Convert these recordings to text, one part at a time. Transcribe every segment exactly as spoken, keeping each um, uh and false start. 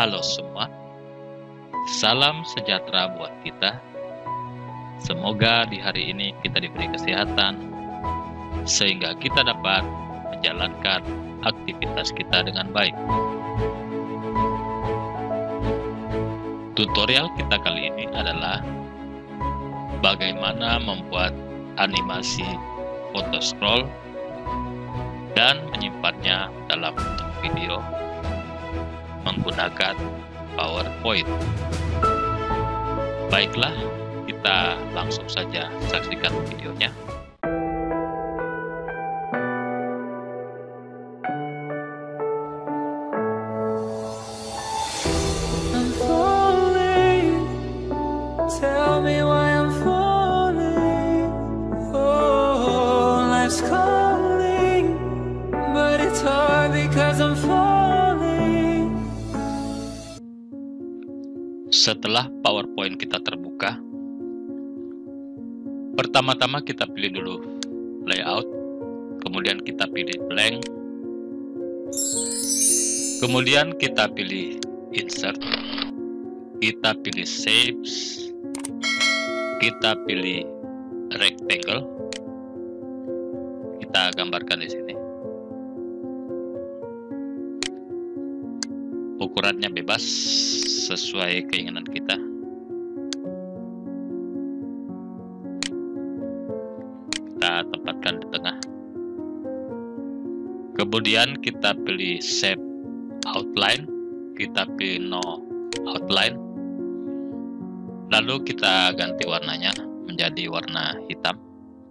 Halo semua, salam sejahtera buat kita. Semoga di hari ini kita diberi kesehatan, sehingga kita dapat menjalankan aktivitas kita dengan baik. Tutorial kita kali ini adalah bagaimana membuat animasi foto scroll dan menyimpannya dalam bentuk video menggunakan PowerPoint. Baiklah, kita langsung saja saksikan videonya. Setelah PowerPoint kita terbuka, pertama-tama kita pilih dulu layout, kemudian kita pilih blank, kemudian kita pilih insert, kita pilih shapes, kita pilih rectangle, kita gambarkan di sini. Ukurannya bebas sesuai keinginan kita. Kita tempatkan di tengah. Kemudian kita pilih shape outline, kita pilih no outline. Lalu kita ganti warnanya menjadi warna hitam.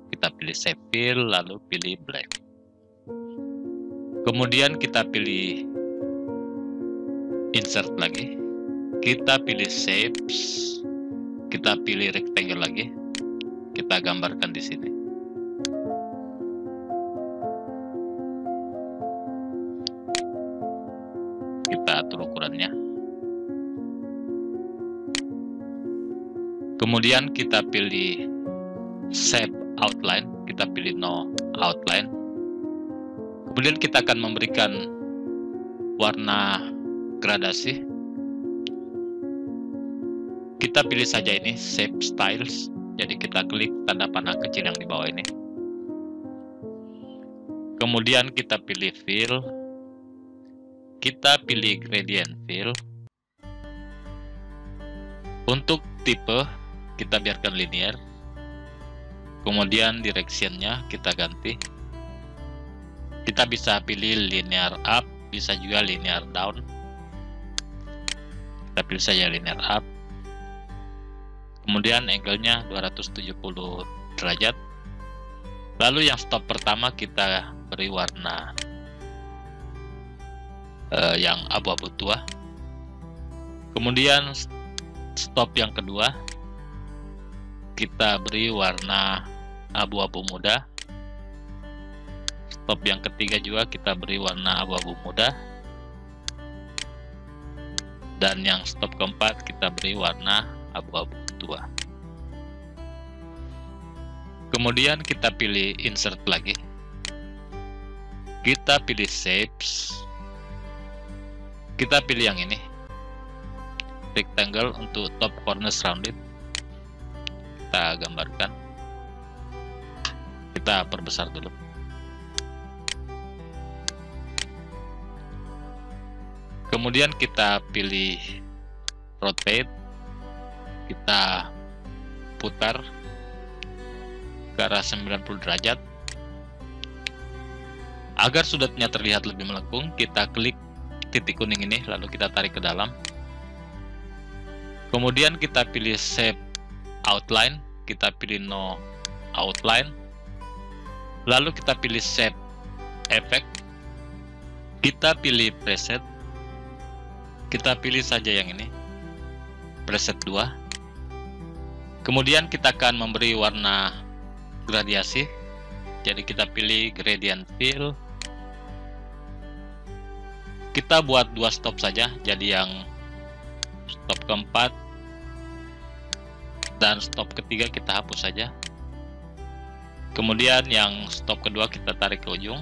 Kita pilih shape fill, lalu pilih black. Kemudian kita pilih insert lagi, kita pilih shapes, kita pilih rectangle lagi, kita gambarkan di sini. Kita atur ukurannya. Kemudian kita pilih shape outline, kita pilih no outline. Kemudian kita akan memberikan warna gradasi. Kita pilih saja ini shape styles, jadi kita klik tanda panah kecil yang di bawah ini, kemudian kita pilih fill, kita pilih gradient fill. Untuk tipe kita biarkan linear, kemudian directionnya kita ganti. Kita bisa pilih linear up, bisa juga linear down. Kita pilih saja linear up, kemudian angle-nya dua ratus tujuh puluh derajat. Lalu yang stop pertama kita beri warna eh, yang abu-abu tua. Kemudian stop yang kedua kita beri warna abu-abu muda. Stop yang ketiga juga kita beri warna abu-abu muda. Dan yang stop keempat kita beri warna abu-abu tua. Kemudian kita pilih insert lagi, kita pilih shapes, kita pilih yang ini rectangle untuk top corners rounded. Kita gambarkan, kita perbesar dulu. Kemudian kita pilih rotate, kita putar ke arah sembilan puluh derajat. Agar sudutnya terlihat lebih melengkung, kita klik titik kuning ini, lalu kita tarik ke dalam. Kemudian kita pilih shape outline, kita pilih no outline. Lalu kita pilih shape effect, kita pilih preset. Kita pilih saja yang ini, preset dua. Kemudian kita akan memberi warna gradiasi. Jadi kita pilih gradient fill. Kita buat dua stop saja, jadi yang stop keempat dan stop ketiga kita hapus saja. Kemudian yang stop kedua kita tarik ke ujung.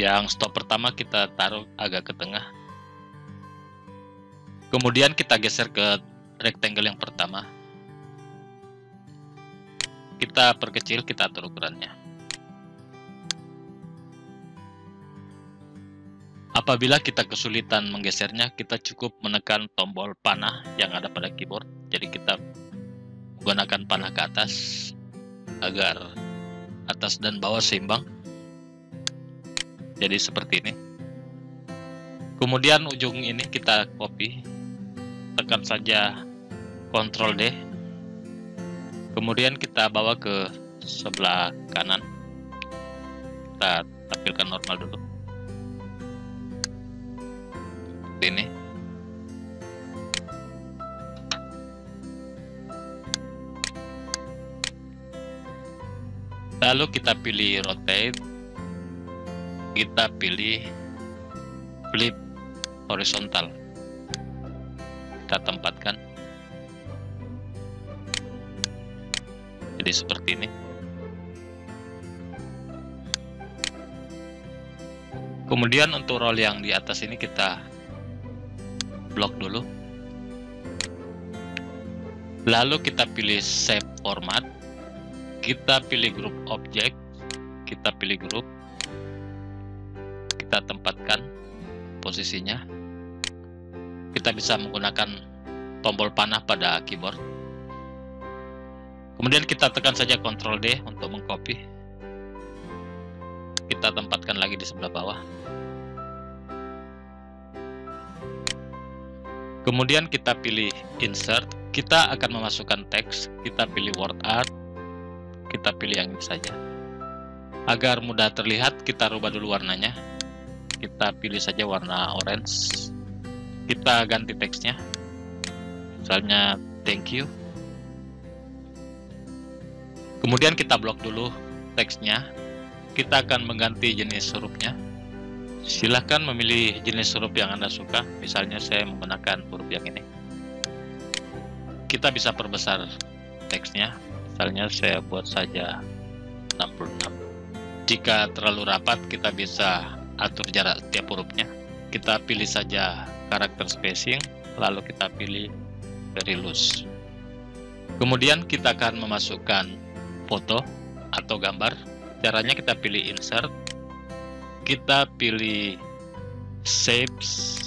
yang stop pertama kita taruh agak ke tengah. Kemudian kita geser ke rectangle yang pertama. Kita perkecil, kita atur ukurannya. Apabila kita kesulitan menggesernya, kita cukup menekan tombol panah yang ada pada keyboard. Jadi kita menggunakan panah ke atas agar atas dan bawah seimbang. Jadi seperti ini. Kemudian ujung ini kita copy. Tekan saja control D. Kemudian kita bawa ke sebelah kanan. Kita tampilkan normal dulu. Seperti ini. Lalu kita pilih rotate. Kita pilih flip horizontal. Kita tempatkan. Jadi seperti ini. Kemudian untuk roll yang di atas ini kita blok dulu. Lalu kita pilih shape format. Kita pilih group object. Kita pilih group. Kita tempatkan posisinya. Kita bisa menggunakan tombol panah pada keyboard. Kemudian kita tekan saja control D untuk mengcopy. Kita tempatkan lagi di sebelah bawah. Kemudian kita pilih insert. Kita akan memasukkan teks. Kita pilih word art. Kita pilih yang ini saja. Agar mudah terlihat, kita rubah dulu warnanya. Kita pilih saja warna orange. Kita ganti teksnya, misalnya thank you. Kemudian kita blok dulu teksnya. Kita akan mengganti jenis hurufnya. Silahkan memilih jenis huruf yang Anda suka. Misalnya saya menggunakan huruf yang ini. Kita bisa perbesar teksnya. Misalnya saya buat saja enam puluh enam. Jika terlalu rapat, kita bisa atur jarak tiap hurufnya. Kita pilih saja karakter spacing, lalu kita pilih very loose. Kemudian kita akan memasukkan foto atau gambar. Caranya kita pilih insert, kita pilih shapes,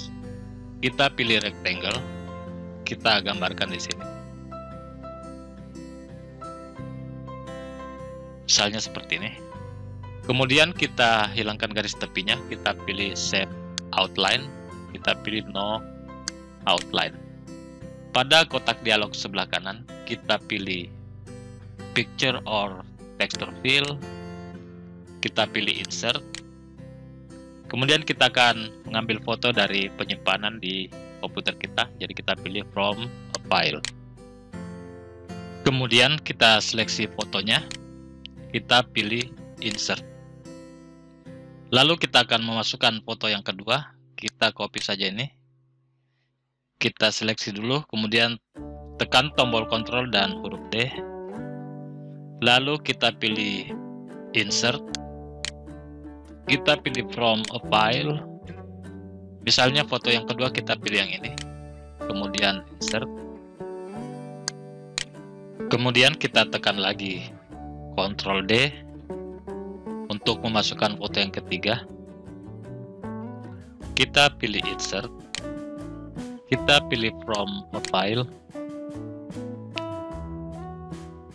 kita pilih rectangle, kita gambarkan di sini. Misalnya seperti ini. Kemudian kita hilangkan garis tepinya, kita pilih shape outline, kita pilih no outline. Pada kotak dialog sebelah kanan, kita pilih picture or texture fill, kita pilih insert. Kemudian kita akan mengambil foto dari penyimpanan di komputer kita, jadi kita pilih from a file. Kemudian kita seleksi fotonya, kita pilih insert. Lalu kita akan memasukkan foto yang kedua. Kita copy saja ini. Kita seleksi dulu, kemudian tekan tombol kontrol dan huruf D. Lalu kita pilih insert. Kita pilih from a file. Misalnya foto yang kedua kita pilih yang ini. Kemudian insert. Kemudian kita tekan lagi control D untuk memasukkan foto yang ketiga. Kita pilih insert, kita pilih from a file.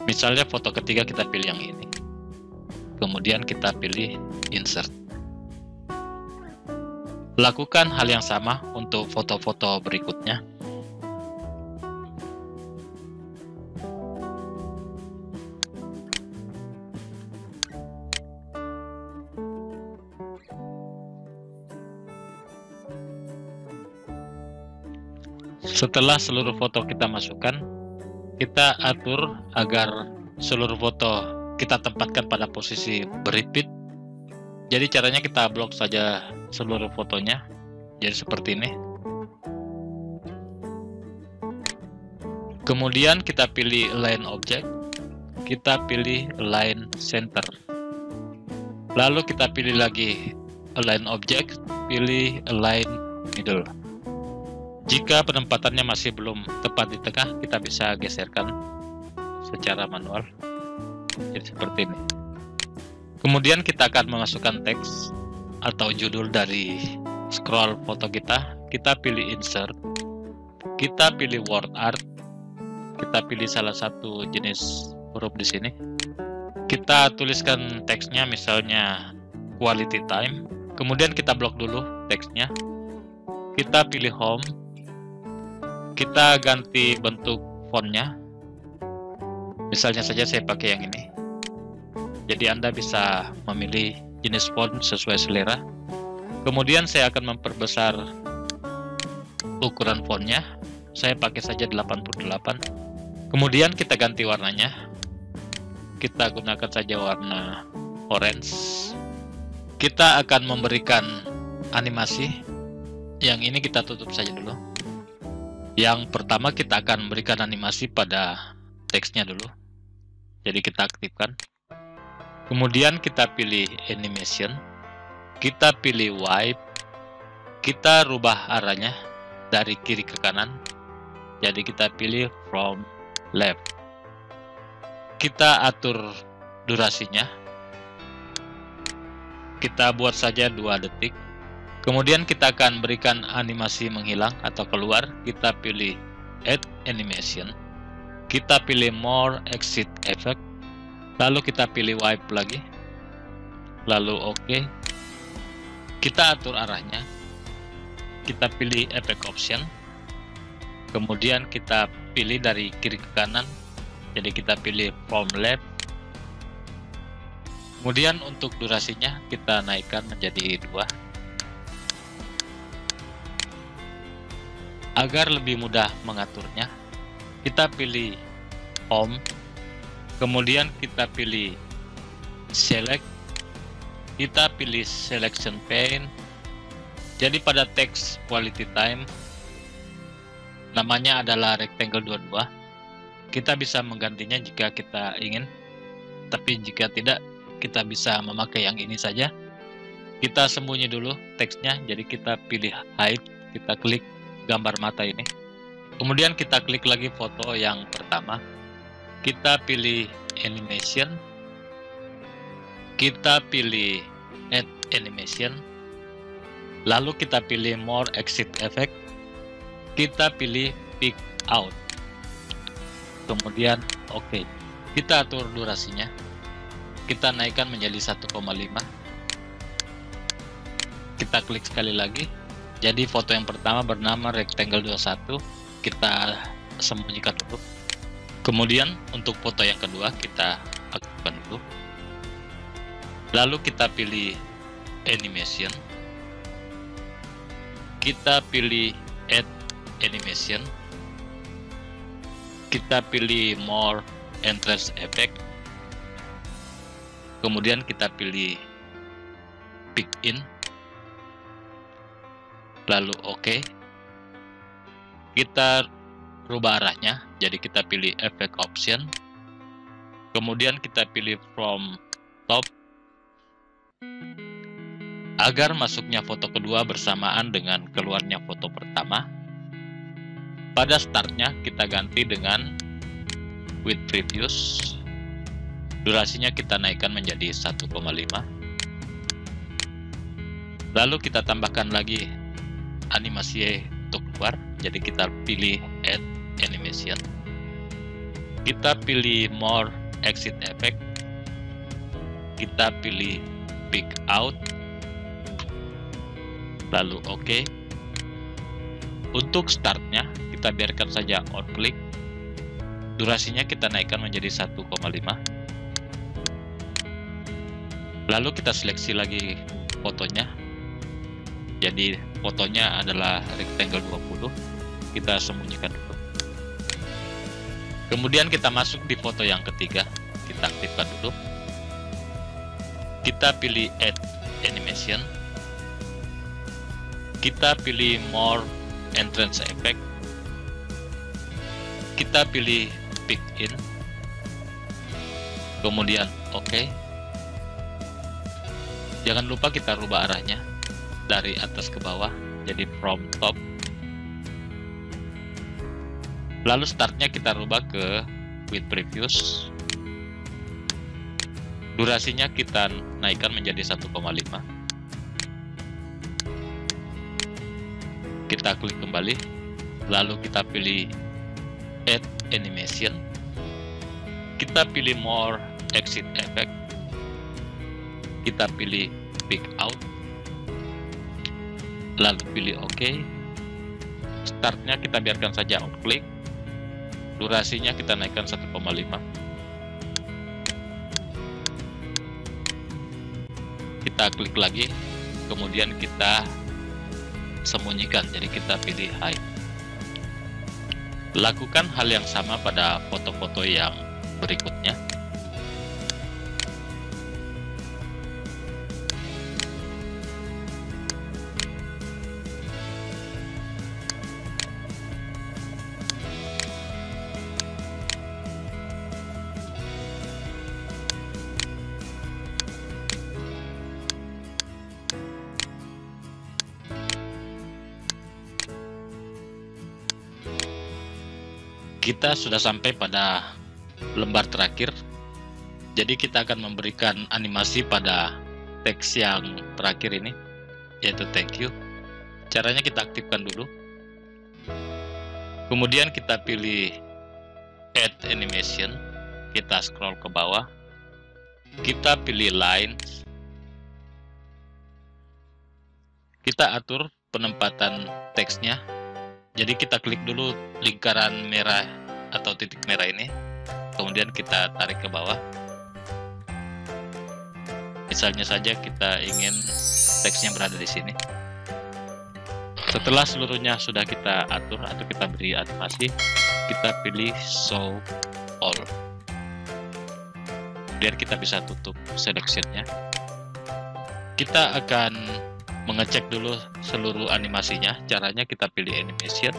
Misalnya foto ketiga kita pilih yang ini. Kemudian kita pilih insert. Lakukan hal yang sama untuk foto-foto berikutnya. Setelah seluruh foto kita masukkan, kita atur agar seluruh foto kita tempatkan pada posisi berrepeat. Jadi caranya kita blok saja seluruh fotonya. Jadi seperti ini. Kemudian kita pilih align object, kita pilih align center. Lalu kita pilih lagi align object, pilih align middle. Jika penempatannya masih belum tepat di tengah, kita bisa geserkan secara manual. Jadi seperti ini. Kemudian kita akan memasukkan teks atau judul dari scroll foto kita. Kita pilih insert, kita pilih word art, kita pilih salah satu jenis huruf di sini. Kita tuliskan teksnya, misalnya quality time. Kemudian kita blok dulu teksnya. Kita pilih home. Kita ganti bentuk fontnya, misalnya saja saya pakai yang ini. Jadi Anda bisa memilih jenis font sesuai selera. Kemudian saya akan memperbesar ukuran fontnya, saya pakai saja delapan puluh delapan. Kemudian kita ganti warnanya, kita gunakan saja warna orange. Kita akan memberikan animasi. Yang ini kita tutup saja dulu. Yang pertama kita akan memberikan animasi pada teksnya dulu. Jadi kita aktifkan. Kemudian kita pilih animation. Kita pilih wipe. Kita rubah arahnya dari kiri ke kanan. Jadi kita pilih from left. Kita atur durasinya. Kita buat saja dua detik. Kemudian kita akan berikan animasi menghilang atau keluar. Kita pilih add animation. Kita pilih more exit effect. Lalu kita pilih wipe lagi. Lalu oke. Kita atur arahnya. Kita pilih effect option. Kemudian kita pilih dari kiri ke kanan. Jadi kita pilih from left. Kemudian untuk durasinya kita naikkan menjadi dua. Agar lebih mudah mengaturnya, kita pilih home, kemudian kita pilih select, kita pilih selection pane. Jadi pada teks quality time, namanya adalah rectangle dua puluh dua. Kita bisa menggantinya jika kita ingin, tapi jika tidak, kita bisa memakai yang ini saja. Kita sembunyi dulu teksnya, jadi kita pilih hide, kita klik gambar mata ini. Kemudian kita klik lagi foto yang pertama. Kita pilih animation. Kita pilih add animation. Lalu kita pilih more exit effect. Kita pilih pick out. Kemudian oke. Kita atur durasinya. Kita naikkan menjadi satu koma lima. Kita klik sekali lagi. Jadi foto yang pertama bernama rectangle dua puluh satu, kita sembunyikan dulu. Kemudian untuk foto yang kedua kita aktifkan dulu. Lalu kita pilih animation. Kita pilih add animation. Kita pilih more entrance effect. Kemudian kita pilih pick in. Lalu oke. Kita rubah arahnya, jadi kita pilih effect option. Kemudian kita pilih from top. Agar masuknya foto kedua bersamaan dengan keluarnya foto pertama. Pada startnya kita ganti dengan with previews. Durasinya kita naikkan menjadi satu koma lima. Lalu kita tambahkan lagi animasi untuk keluar, jadi kita pilih add animation. Kita pilih more exit effect. Kita pilih pick out. Lalu oke. Untuk startnya kita biarkan saja on click. Durasinya kita naikkan menjadi satu koma lima. Lalu kita seleksi lagi fotonya. Jadi fotonya adalah rectangle dua puluh. Kita sembunyikan dulu. Kemudian kita masuk di foto yang ketiga. Kita aktifkan dulu. Kita pilih add animation. Kita pilih more entrance effect. Kita pilih pick in. Kemudian oke. Jangan lupa kita rubah arahnya dari atas ke bawah, jadi from top. Lalu startnya kita rubah ke with previous. Durasinya kita naikkan menjadi satu koma lima. Kita klik kembali, lalu kita pilih add animation. Kita pilih more exit effect. Kita pilih pick out, lalu pilih OK. Startnya kita biarkan saja on click. Durasinya kita naikkan satu koma lima. Kita klik lagi, kemudian kita sembunyikan, jadi kita pilih hide. Lakukan hal yang sama pada foto-foto yang berikutnya. Kita sudah sampai pada lembar terakhir, jadi kita akan memberikan animasi pada teks yang terakhir ini, yaitu thank you. Caranya kita aktifkan dulu, kemudian kita pilih add animation, kita scroll ke bawah, kita pilih lines, kita atur penempatan teksnya. Jadi kita klik dulu lingkaran merah atau titik merah ini, kemudian kita tarik ke bawah. Misalnya saja kita ingin teksnya berada di sini. Setelah seluruhnya sudah kita atur atau kita beri animasi, kita pilih show all. Biar kita bisa tutup selection-nya. Kita akan mengecek dulu seluruh animasinya. Caranya kita pilih animation,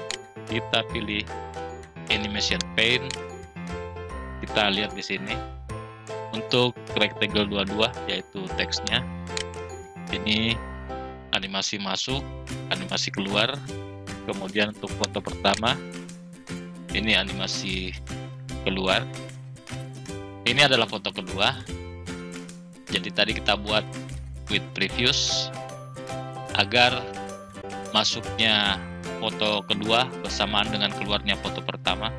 kita pilih animation pane, kita lihat di sini untuk rectangle dua puluh dua yaitu teksnya. Ini animasi masuk, animasi keluar. Kemudian untuk foto pertama ini animasi keluar. Ini adalah foto kedua. Jadi tadi kita buat with previews agar masuknya foto kedua bersamaan dengan keluarnya foto pertama.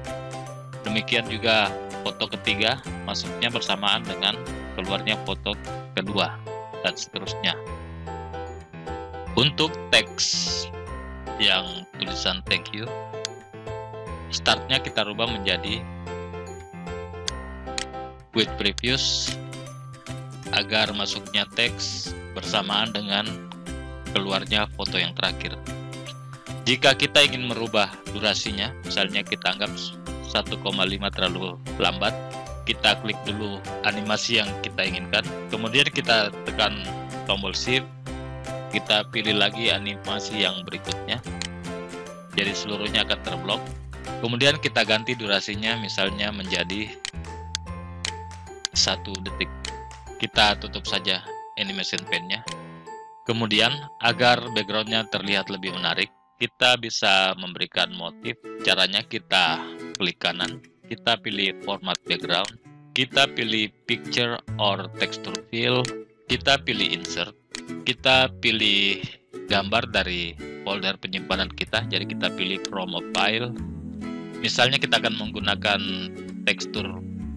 Demikian juga foto ketiga masuknya bersamaan dengan keluarnya foto kedua, dan seterusnya. Untuk teks yang tulisan thank you, startnya kita rubah menjadi with previews agar masuknya teks bersamaan dengan keluarnya foto yang terakhir. Jika kita ingin merubah durasinya, misalnya kita anggap satu koma lima terlalu lambat, kita klik dulu animasi yang kita inginkan, kemudian kita tekan tombol shift, kita pilih lagi animasi yang berikutnya, jadi seluruhnya akan terblok. Kemudian kita ganti durasinya misalnya menjadi satu detik. Kita tutup saja animation pane-nya. Kemudian, agar backgroundnya terlihat lebih menarik, kita bisa memberikan motif. Caranya kita klik kanan, kita pilih format background, kita pilih picture or texture fill, kita pilih insert, kita pilih gambar dari folder penyimpanan kita, jadi kita pilih from a file. Misalnya kita akan menggunakan tekstur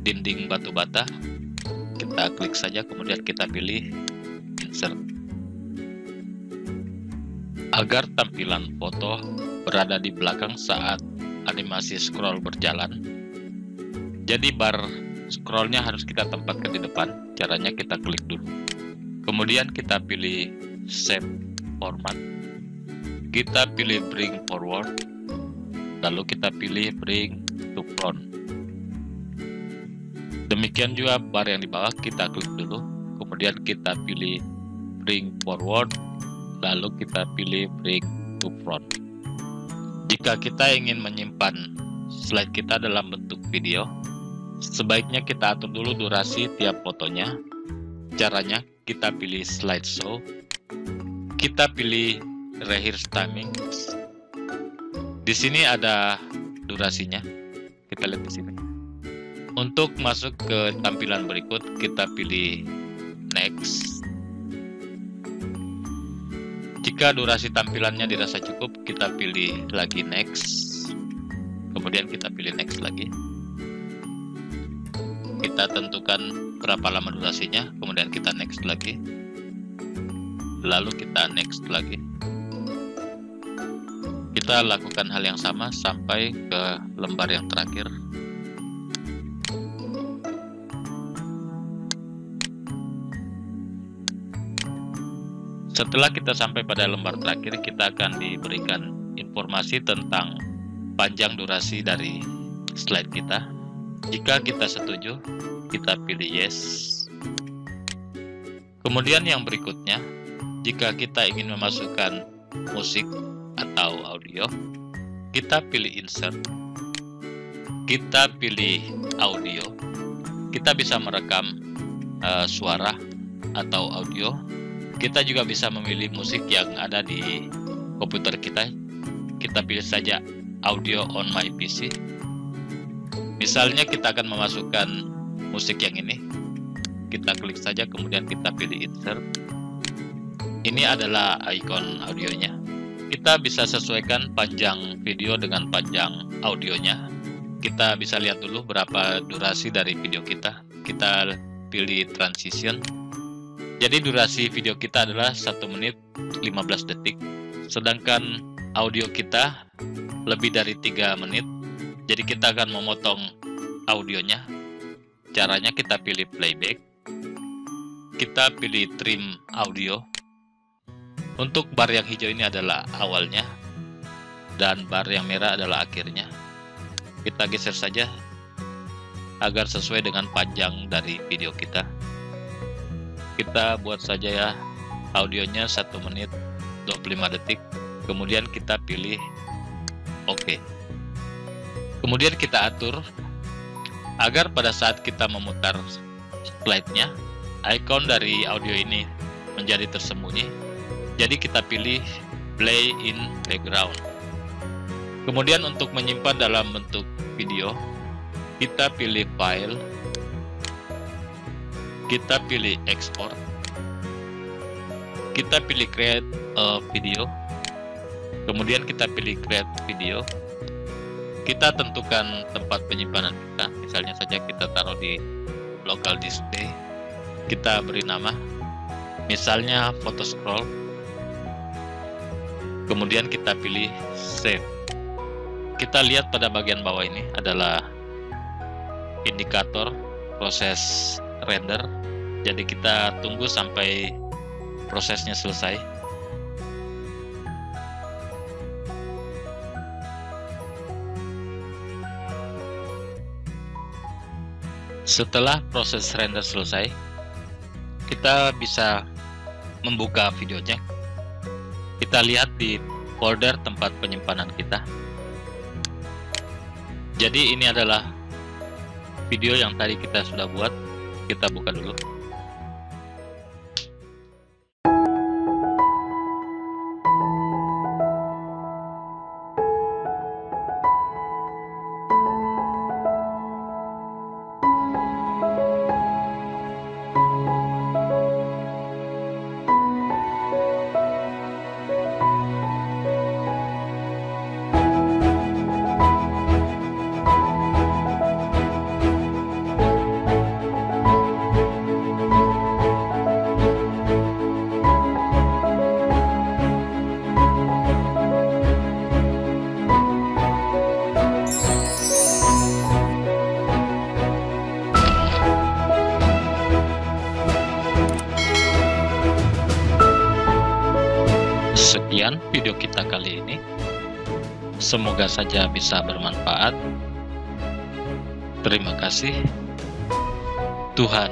dinding batu bata, kita klik saja, kemudian kita pilih insert. Agar tampilan foto berada di belakang saat animasi scroll berjalan, jadi bar scrollnya harus kita tempatkan di depan. Caranya kita klik dulu, kemudian kita pilih save format, kita pilih bring forward, lalu kita pilih bring to front. Demikian juga bar yang di bawah kita klik dulu, kemudian kita pilih bring forward, lalu kita pilih bring to front. Jika kita ingin menyimpan slide kita dalam bentuk video, sebaiknya kita atur dulu durasi tiap fotonya. Caranya kita pilih slideshow, kita pilih rehear timing. Di sini ada durasinya, kita lihat di sini. Untuk masuk ke tampilan berikut, kita pilih next. Jika durasi tampilannya dirasa cukup, kita pilih lagi next. Kemudian kita pilih next lagi. Kita tentukan berapa lama durasinya, kemudian kita next lagi. Lalu kita next lagi. Kita lakukan hal yang sama sampai ke lembar yang terakhir. Setelah kita sampai pada lembar terakhir, kita akan diberikan informasi tentang panjang durasi dari slide kita. Jika kita setuju, kita pilih yes. Kemudian yang berikutnya, jika kita ingin memasukkan musik atau audio, kita pilih insert, kita pilih audio, kita bisa merekam uh, suara atau audio. Kita juga bisa memilih musik yang ada di komputer kita. Kita pilih saja audio on my P C. Misalnya kita akan memasukkan musik yang ini. Kita klik saja, kemudian kita pilih insert. Ini adalah icon audionya. Kita bisa sesuaikan panjang video dengan panjang audionya. Kita bisa lihat dulu berapa durasi dari video kita. Kita pilih transition. Jadi durasi video kita adalah satu menit lima belas detik, sedangkan audio kita lebih dari tiga menit. Jadi kita akan memotong audionya. Caranya kita pilih playback, kita pilih trim audio. Untuk bar yang hijau ini adalah awalnya, dan bar yang merah adalah akhirnya. Kita geser saja agar sesuai dengan panjang dari video kita. Kita buat saja ya audionya satu menit dua puluh lima detik, kemudian kita pilih oke. Kemudian kita atur agar pada saat kita memutar slide-nya, icon dari audio ini menjadi tersembunyi. Jadi kita pilih play in background. Kemudian untuk menyimpan dalam bentuk video, kita pilih file, kita pilih export, kita pilih create a video, kemudian kita pilih create video. Kita tentukan tempat penyimpanan kita, misalnya saja kita taruh di local display. Kita beri nama, misalnya photo scroll, kemudian kita pilih save. Kita lihat pada bagian bawah ini adalah indikator proses render. Jadi kita tunggu sampai prosesnya selesai. Setelah proses render selesai, kita bisa membuka videonya. Kita lihat di folder tempat penyimpanan kita. Jadi ini adalah video yang tadi kita sudah buat. Kita buka dulu. Sekian video kita kali ini. Semoga saja bisa bermanfaat. Terima kasih. Tuhan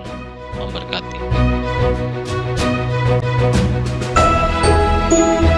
memberkati.